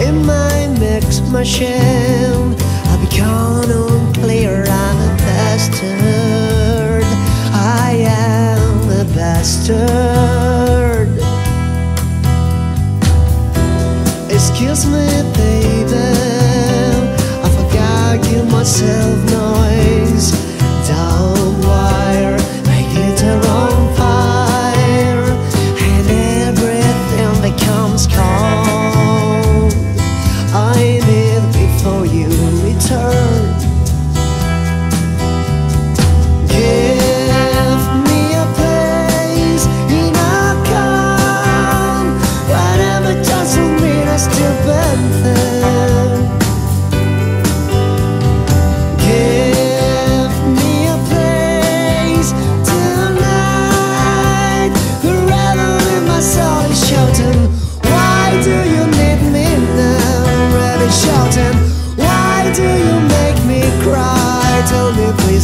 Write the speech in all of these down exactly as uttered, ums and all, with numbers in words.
in my mix machine. I become unclear, I'm a bastard, I am a bastard. Excuse me baby, I forgot you myself noise. Don't wire, make it a wrong fire, and everything becomes cold. I need before you return.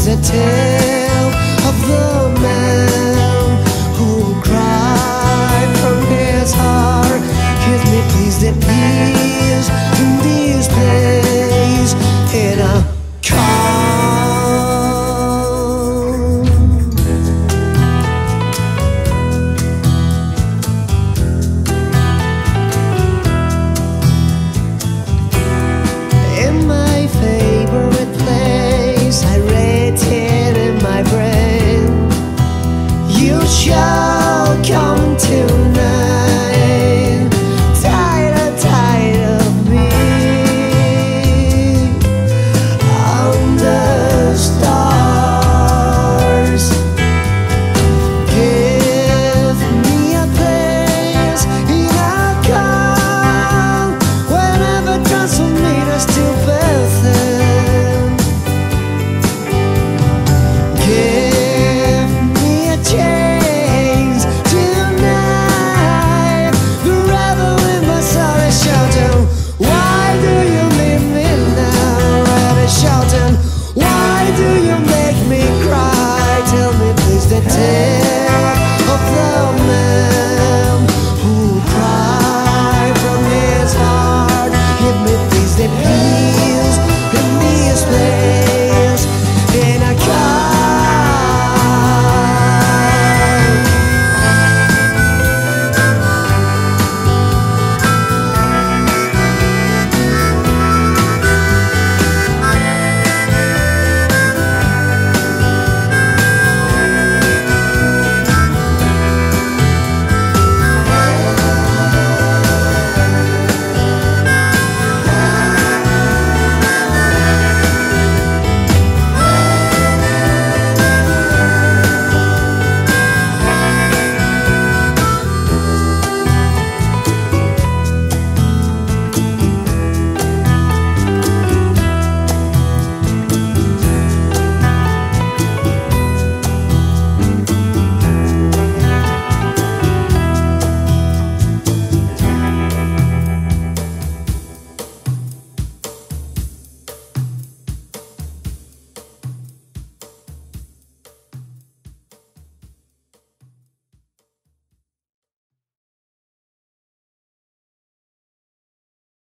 The tale of the man who cried from his heart. Give me please the peace in these days in a car.